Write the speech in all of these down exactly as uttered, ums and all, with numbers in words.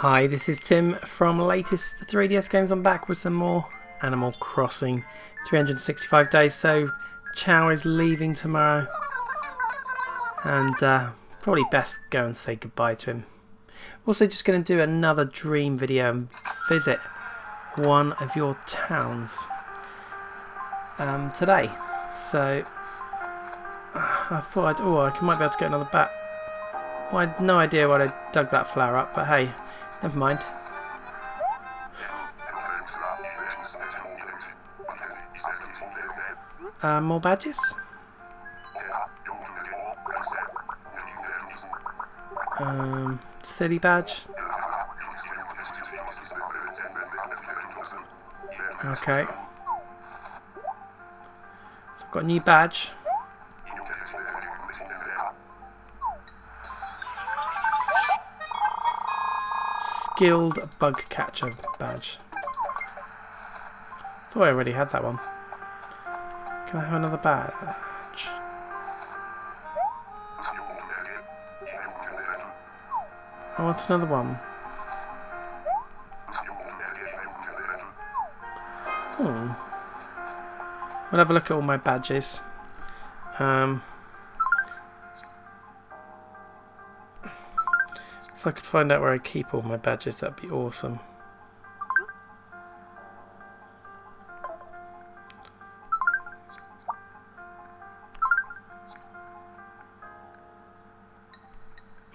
Hi, this is Tim from Latest three D S Games. I'm back with some more Animal Crossing. three hundred sixty-five days, so Chow is leaving tomorrow. And uh, probably best go and say goodbye to him. Also just going to do another dream video and visit one of your towns um, today. So I thought, I'd, oh, I might be able to get another bat. Well, I had no idea why they dug that flower up, but hey, never mind. Uh, more badges? Um, city badge. Okay. So I've got a new badge. Guild Bug Catcher badge. Thought I already had that one. Can I have another badge? I want another one. Hmm. We'll have a look at all my badges. Um. If I could find out where I keep all my badges, that'd be awesome.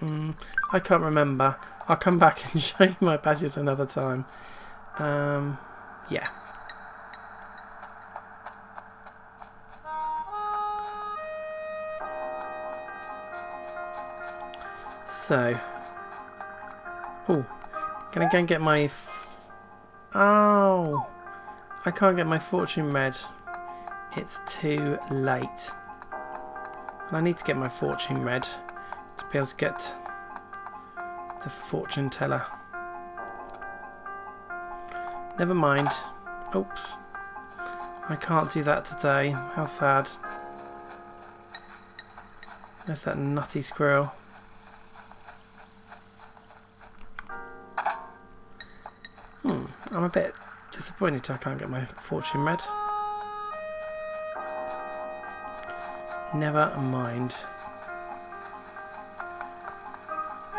Mm, I can't remember. I'll come back and show you my badges another time. Um, yeah. So. Oh, can I go and get my... F oh, I can't get my fortune read. It's too late. I need to get my fortune read to be able to get the fortune teller. Never mind. Oops. I can't do that today. How sad. There's that nutty squirrel. I'm a bit disappointed I can't get my fortune read. Never mind.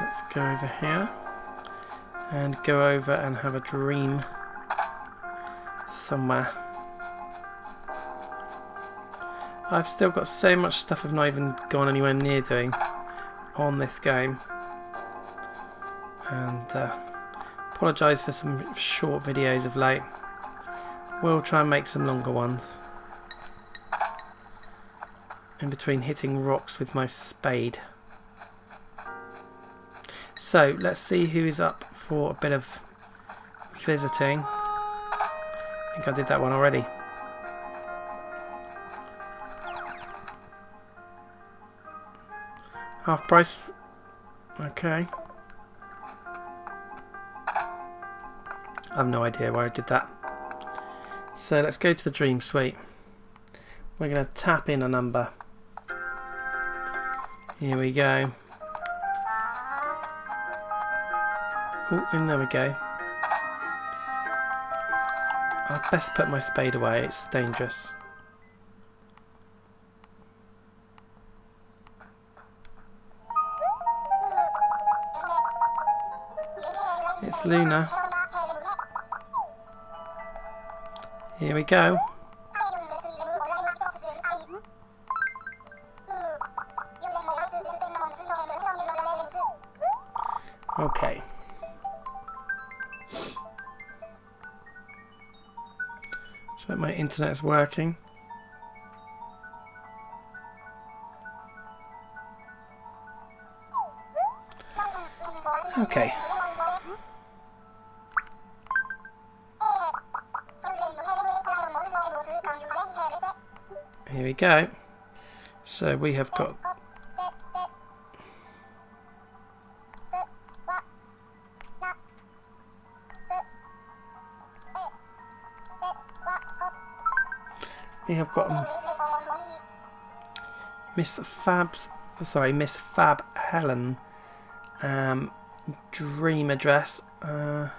Let's go over here and go over and have a dream somewhere. I've still got so much stuff I've not even gone anywhere near doing on this game. And uh, apologise for some short videos of late. We'll try and make some longer ones. In between hitting rocks with my spade. So let's see who is up for a bit of visiting. I think I did that one already. Half price. Okay. I have no idea why I did that. So let's go to the dream suite. We're going to tap in a number. Here we go. Oh, and there we go. I'd best put my spade away, it's dangerous. It's Luna. Here we go. Okay. So my internet is working. Okay. Here we go. So we have got we have got um, Miss Fabs. Sorry, MissFabHelen, um, dream address, uh,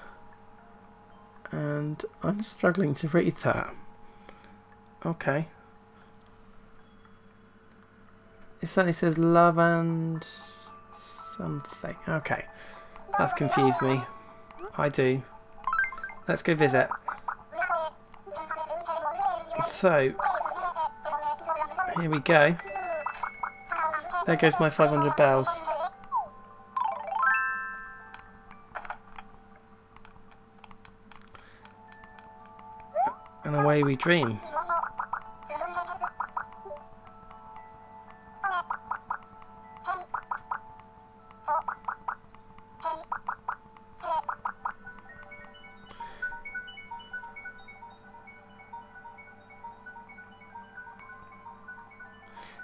and I'm struggling to read that. Okay. It certainly says love and something. Okay. That's confused me. I do. Let's go visit. So, here we go. There goes my five hundred bells. And away we dream.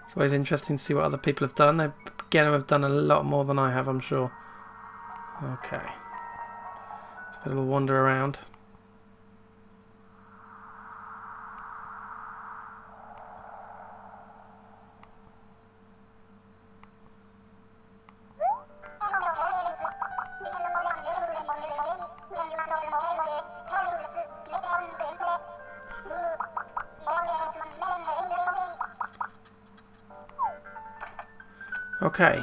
It's always interesting to see what other people have done. They again have done a lot more than I have, I'm sure. Okay. Let's have a little wander around. Okay,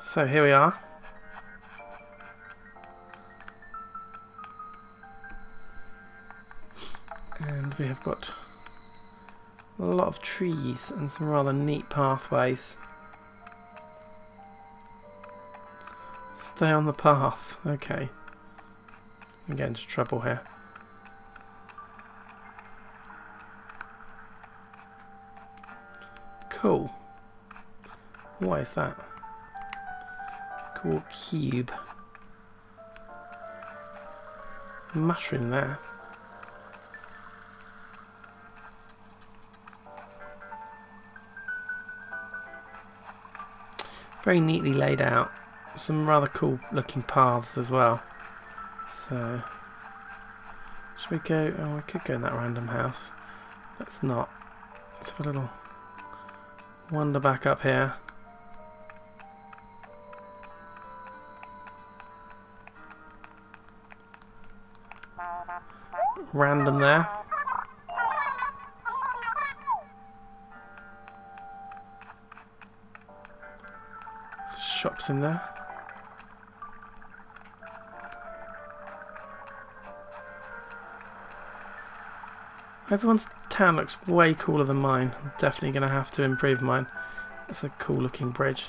so here we are. And we have got a lot of trees and some rather neat pathways. Stay on the path, okay. I'm getting into trouble here. Cool. What is that? Cool cube. Mushroom there. Very neatly laid out. Some rather cool looking paths as well. So, should we go? Oh, we could go in that random house. Let's not. Let's have a little wander back up here. Random there. Shops in there. Everyone's town looks way cooler than mine. I'm definitely going to have to improve mine. That's a cool looking bridge.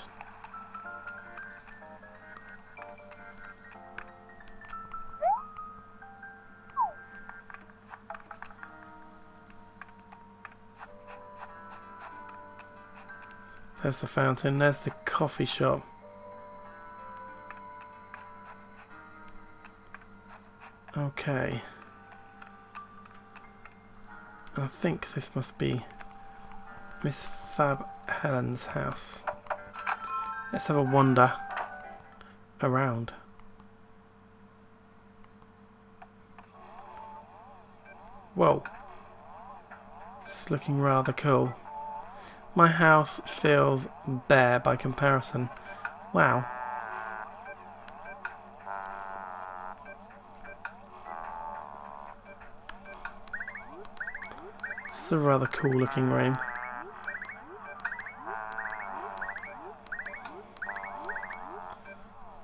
There's the fountain, there's the coffee shop. Okay. I think this must be MissFabHelen's house. Let's have a wander around. Whoa. This is looking rather cool. My house feels bare by comparison. Wow. It's a rather cool looking room.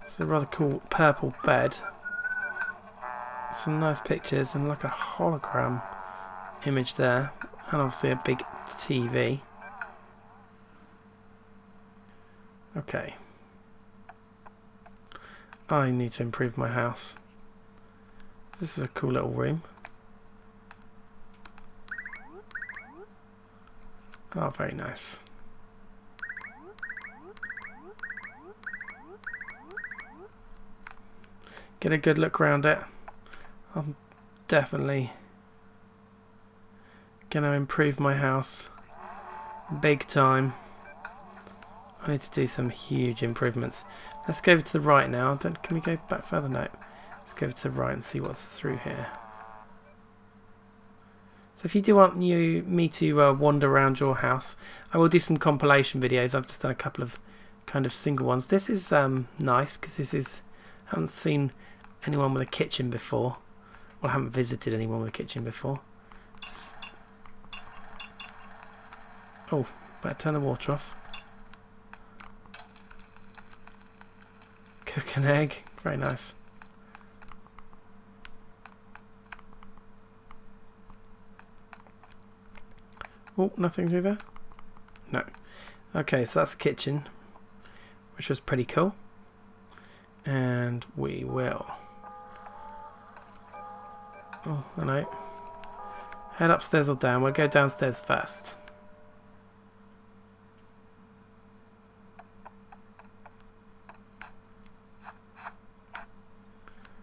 It's a rather cool purple bed. Some nice pictures and like a hologram image there, and obviously a big T V. Okay. I need to improve my house. This is a cool little room. Oh, very nice. Get a good look around it. I'm definitely going to improve my house big time. I need to do some huge improvements. Let's go over to the right now. Don't, can we go back further? No. Let's go over to the right and see what's through here. So if you do want you, me to uh, wander around your house, I will do some compilation videos. I've just done a couple of kind of single ones. This is um, nice because this is, I haven't seen anyone with a kitchen before. Well, I haven't visited anyone with a kitchen before. Oh, better turn the water off. Cook an egg, very nice. Oh, nothing through there? No. Okay, so that's the kitchen, which was pretty cool. And we will oh, I know. head upstairs or down. We'll go downstairs first.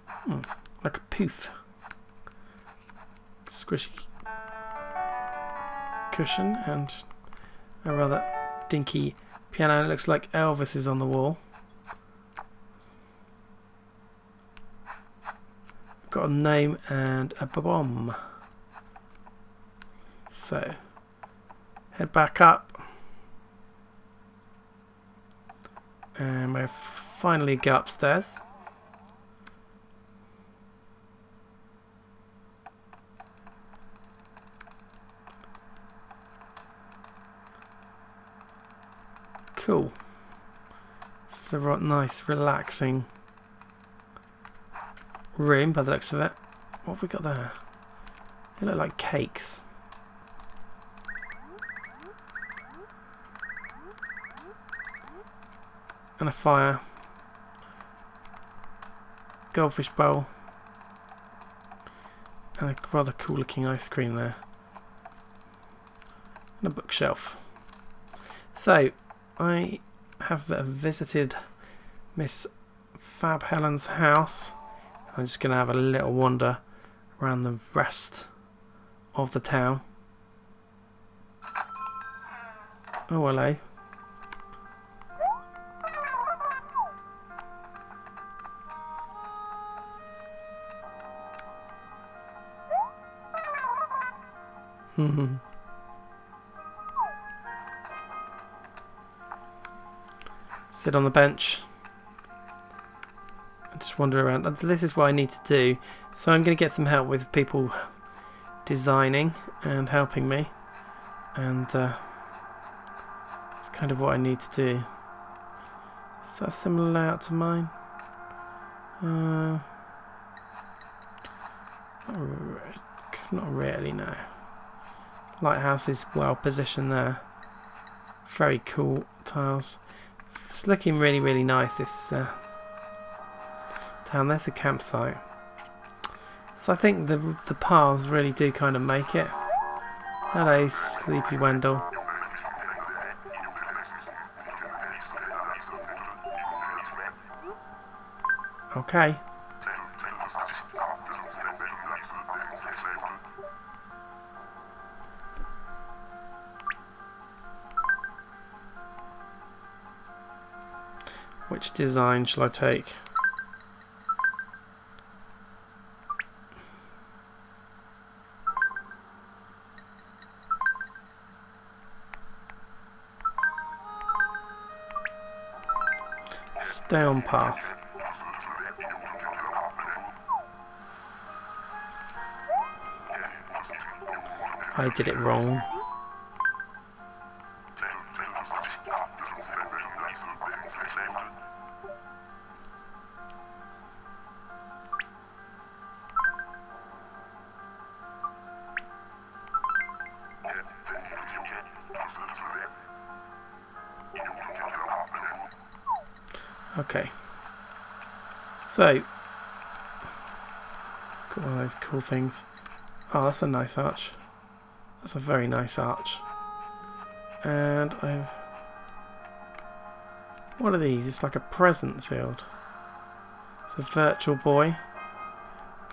Hmm, like a poof. Squishy cushion and a rather dinky piano. It looks like Elvis is on the wall. Got a name and a bomb. So head back up, and we'll finally go upstairs. Cool. It's a right nice, relaxing room by the looks of it. What have we got there? They look like cakes. And a fire. Goldfish bowl. And a rather cool looking ice cream there. And a bookshelf. So, I have visited MissFabHelen's house. I'm just going to have a little wander around the rest of the town. Oh, hello. Hmm. Sit on the bench. Wander around. This is what I need to do, so I'm going to get some help with people designing and helping me, and uh, it's kind of what I need to do. Is that a similar layout to mine? Uh, not really, no. Lighthouse is well positioned there. Very cool tiles. It's looking really, really nice. This. Uh, And there's a campsite, so I think the the paths really do kind of make it. Hello, sleepy Wendell. Okay. Which design shall I take? Down path. I did it wrong. Okay, so got all those cool things. Oh, that's a nice arch. That's a very nice arch. And I've what are these? It's like a present field. It's a Virtual Boy,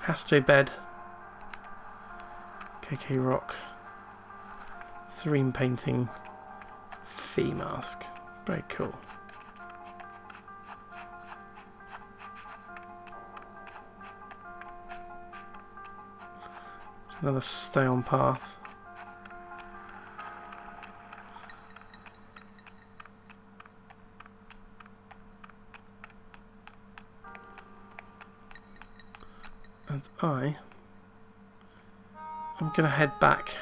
Astro Bed, K K Rock, Serene Painting, Fee Mask. Very cool. Another stay on path. and I I'm gonna head back,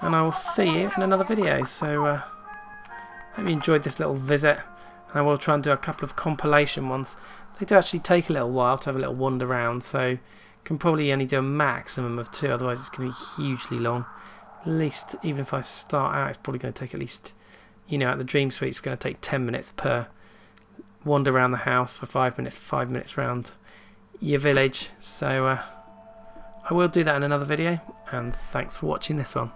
and I will see you in another video. So uh, hope you enjoyed this little visit, and I will try and do a couple of compilation ones. They do actually take a little while to have a little wander around, so can probably only do a maximum of two, otherwise it's going to be hugely long. At least, even if I start out, it's probably going to take at least, you know, at the Dream Suite, it's going to take ten minutes per wander around the house for five minutes, five minutes round your village. So uh, I will do that in another video, and thanks for watching this one.